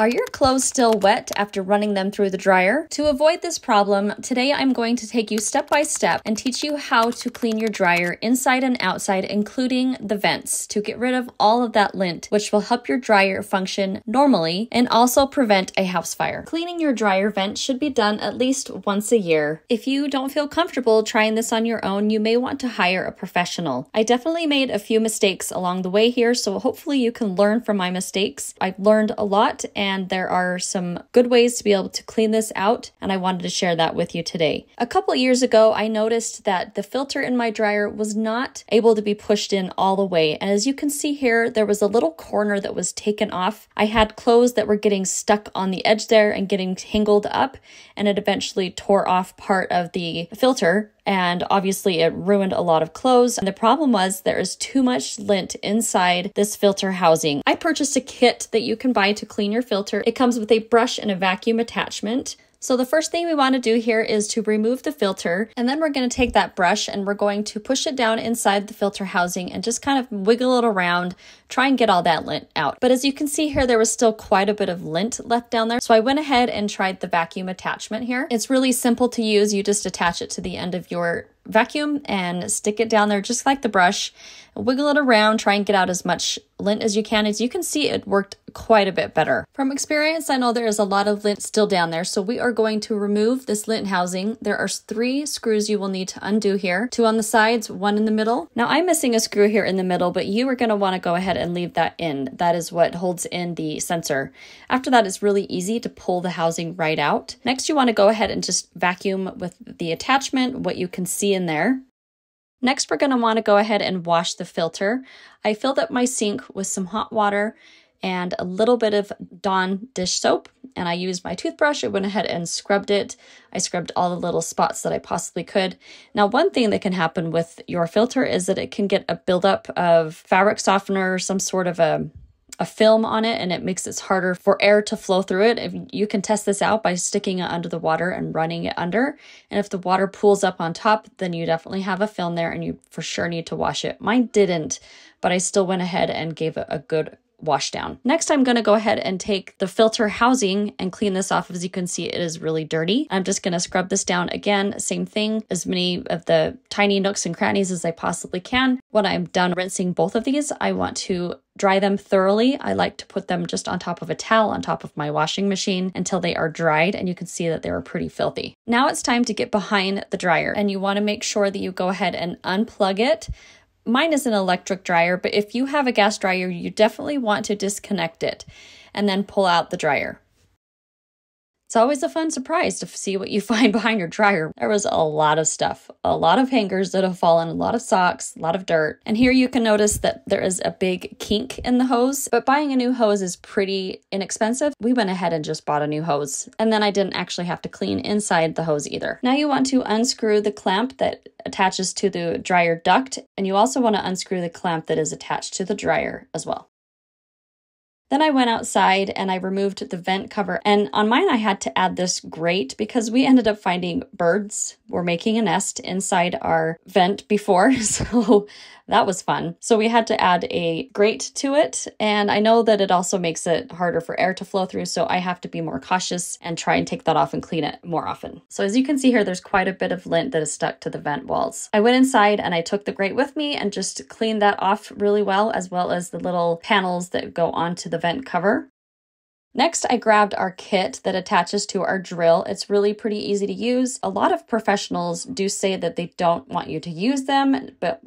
Are your clothes still wet after running them through the dryer? To avoid this problem, today I'm going to take you step by step and teach you how to clean your dryer inside and outside, including the vents, to get rid of all of that lint, which will help your dryer function normally and also prevent a house fire. Cleaning your dryer vent should be done at least once a year. If you don't feel comfortable trying this on your own, you may want to hire a professional. I definitely made a few mistakes along the way here, so hopefully you can learn from my mistakes. I've learned a lot, and there are some good ways to be able to clean this out, and I wanted to share that with you today. A couple years ago, I noticed that the filter in my dryer was not able to be pushed in all the way, and as you can see here, there was a little corner that was taken off. I had clothes that were getting stuck on the edge there and getting tangled up, and it eventually tore off part of the filter. And obviously it ruined a lot of clothes. And the problem was there is too much lint inside this filter housing. I purchased a kit that you can buy to clean your filter. It comes with a brush and a vacuum attachment. So the first thing we want to do here is to remove the filter, and then we're going to take that brush and we're going to push it down inside the filter housing and just kind of wiggle it around, try and get all that lint out. But as you can see here, there was still quite a bit of lint left down there. So I went ahead and tried the vacuum attachment here. It's really simple to use. You just attach it to the end of your vacuum and stick it down there just like the brush, wiggle it around, try and get out as much lint as you can. As you can see, it worked quite a bit better. From experience, I know there is a lot of lint still down there, so we are going to remove this lint housing. There are 3 screws you will need to undo here, 2 on the sides, 1 in the middle. Now I'm missing a screw here in the middle, but you are going to want to go ahead and leave that in. That is what holds in the sensor. After that, it's really easy to pull the housing right out. Next, you want to go ahead and just vacuum with the attachment what you can see in there. Next, we're going to want to go ahead and wash the filter. I filled up my sink with some hot water and a little bit of Dawn dish soap, and I used my toothbrush. I went ahead and scrubbed it. I scrubbed all the little spots that I possibly could. Now, one thing that can happen with your filter is that it can get a buildup of fabric softener or some sort of a film on it, and it makes it harder for air to flow through it. If you can test this out by sticking it under the water and running it under, and if the water pools up on top, then you definitely have a film there and you for sure need to wash it. Mine didn't, but I still went ahead and gave it a good wash down. Next, I'm going to go ahead and take the filter housing and clean this off. As you can see, it is really dirty. I'm just going to scrub this down again, same thing, as many of the tiny nooks and crannies as I possibly can. When I'm done rinsing both of these, I want to dry them thoroughly. I like to put them just on top of a towel on top of my washing machine until they are dried, and you can see that they were pretty filthy. Now it's time to get behind the dryer, and you want to make sure that you go ahead and unplug it. Mine is an electric dryer, but if you have a gas dryer, you definitely want to disconnect it and then pull out the dryer. It's always a fun surprise to see what you find behind your dryer. There was a lot of stuff, a lot of hangers that have fallen, a lot of socks, a lot of dirt. And here you can notice that there is a big kink in the hose, but buying a new hose is pretty inexpensive. We went ahead and just bought a new hose, and then I didn't actually have to clean inside the hose either. Now you want to unscrew the clamp that attaches to the dryer duct, and you also want to unscrew the clamp that is attached to the dryer as well. Then I went outside and I removed the vent cover, and on mine I had to add this grate because we ended up finding birds were making a nest inside our vent before, so that was fun. So we had to add a grate to it, and I know that it also makes it harder for air to flow through, so I have to be more cautious and try and take that off and clean it more often. So as you can see here, there's quite a bit of lint that is stuck to the vent walls. I went inside and I took the grate with me and just cleaned that off really well as the little panels that go onto the vent cover. Next, I grabbed our kit that attaches to our drill. It's really pretty easy to use. A lot of professionals do say that they don't want you to use them, but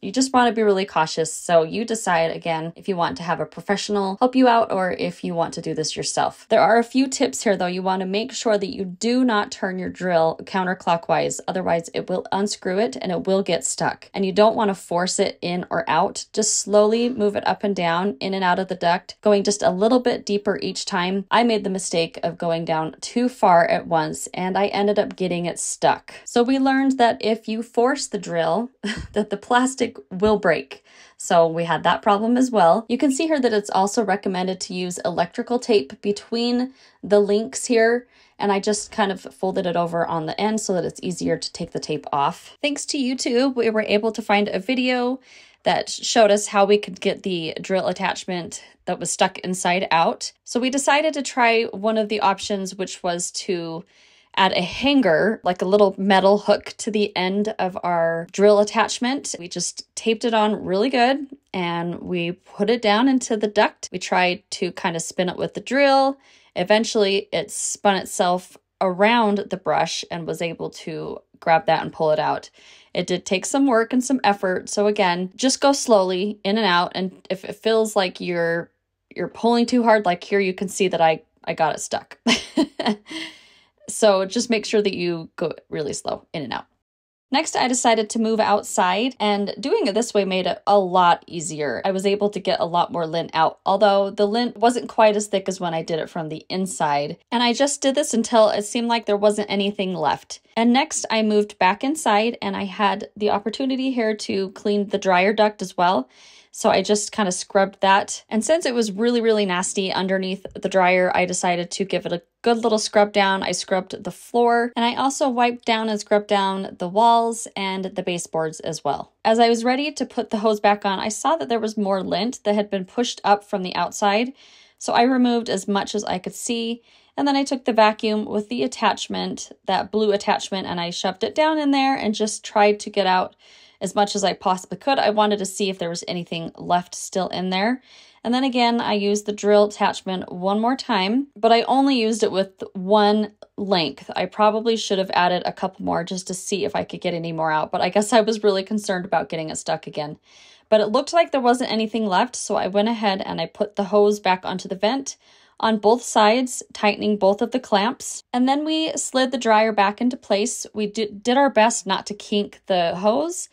you just want to be really cautious. So you decide again if you want to have a professional help you out or if you want to do this yourself. There are a few tips here though. You want to make sure that you do not turn your drill counterclockwise. Otherwise it will unscrew it and it will get stuck. And you don't want to force it in or out. Just slowly move it up and down, in and out of the duct, going just a little bit deeper each time. I made the mistake of going down too far at once and I ended up getting it stuck. So we learned that if you force the drill, that the plastic will break. So we had that problem as well. You can see here that it's also recommended to use electrical tape between the links here, and I just kind of folded it over on the end so that it's easier to take the tape off. Thanks to YouTube, we were able to find a video that showed us how we could get the drill attachment that was stuck inside out. So we decided to try one of the options, which was to add a hanger, like a little metal hook to the end of our drill attachment. We just taped it on really good and we put it down into the duct. We tried to kind of spin it with the drill. Eventually it spun itself around the brush and was able to grab that and pull it out. It did take some work and some effort. So again, just go slowly in and out. And if it feels like you're pulling too hard, like here, you can see that I got it stuck. So just make sure that you go really slow in and out. Next, I decided to move outside, and doing it this way made it a lot easier. I was able to get a lot more lint out, although the lint wasn't quite as thick as when I did it from the inside. And I just did this until it seemed like there wasn't anything left. And next, I moved back inside, and I had the opportunity here to clean the dryer duct as well. So I just kind of scrubbed that. And since it was really, really nasty underneath the dryer, I decided to give it a good little scrub down. I scrubbed the floor, and I also wiped down and scrubbed down the walls and the baseboards as well. As I was ready to put the hose back on, I saw that there was more lint that had been pushed up from the outside. So I removed as much as I could see. And then I took the vacuum with the attachment, that blue attachment, and I shoved it down in there and just tried to get out as much as I possibly could. I wanted to see if there was anything left still in there. And then again, I used the drill attachment one more time, but I only used it with one length. I probably should have added a couple more just to see if I could get any more out, but I guess I was really concerned about getting it stuck again. But it looked like there wasn't anything left, so I went ahead and I put the hose back onto the vent on both sides, tightening both of the clamps. And then we slid the dryer back into place. We did our best not to kink the hose.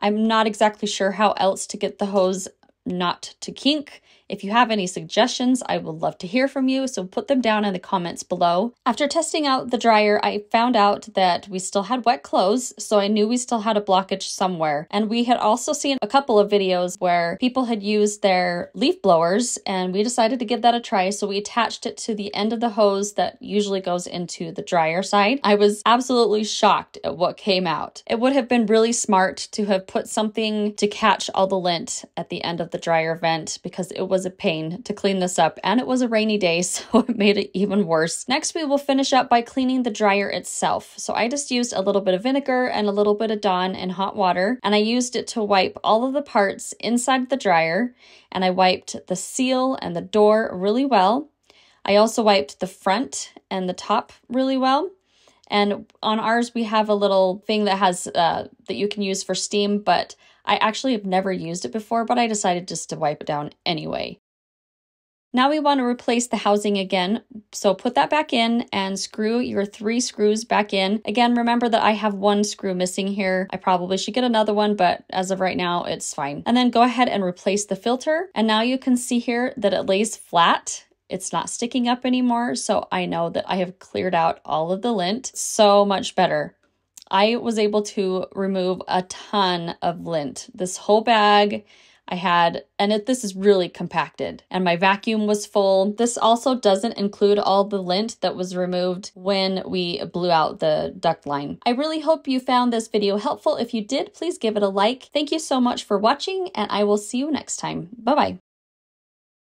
I'm not exactly sure how else to get the hose not to kink. If you have any suggestions, I would love to hear from you, so put them down in the comments below. After testing out the dryer, I found out that we still had wet clothes, so I knew we still had a blockage somewhere. And we had also seen a couple of videos where people had used their leaf blowers, and we decided to give that a try, so we attached it to the end of the hose that usually goes into the dryer side. I was absolutely shocked at what came out. It would have been really smart to have put something to catch all the lint at the end of the dryer vent, because it was a pain to clean this up, and it was a rainy day, so it made it even worse. Next, we will finish up by cleaning the dryer itself. So I just used a little bit of vinegar and a little bit of Dawn and hot water, and I used it to wipe all of the parts inside the dryer, and I wiped the seal and the door really well. I also wiped the front and the top really well. And on ours, we have a little thing that has that you can use for steam, but I actually have never used it before, but I decided just to wipe it down anyway. Now we want to replace the housing again, so put that back in and screw your 3 screws back in. Again, remember that I have 1 screw missing here. I probably should get another one, but as of right now, it's fine. And then go ahead and replace the filter. And now you can see here that it lays flat. It's not sticking up anymore, so I know that I have cleared out all of the lint. So much better. I was able to remove a ton of lint. This whole bag I had, and this is really compacted, and my vacuum was full. This also doesn't include all the lint that was removed when we blew out the duct line. I really hope you found this video helpful. If you did, please give it a like. Thank you so much for watching, and I will see you next time. Bye-bye.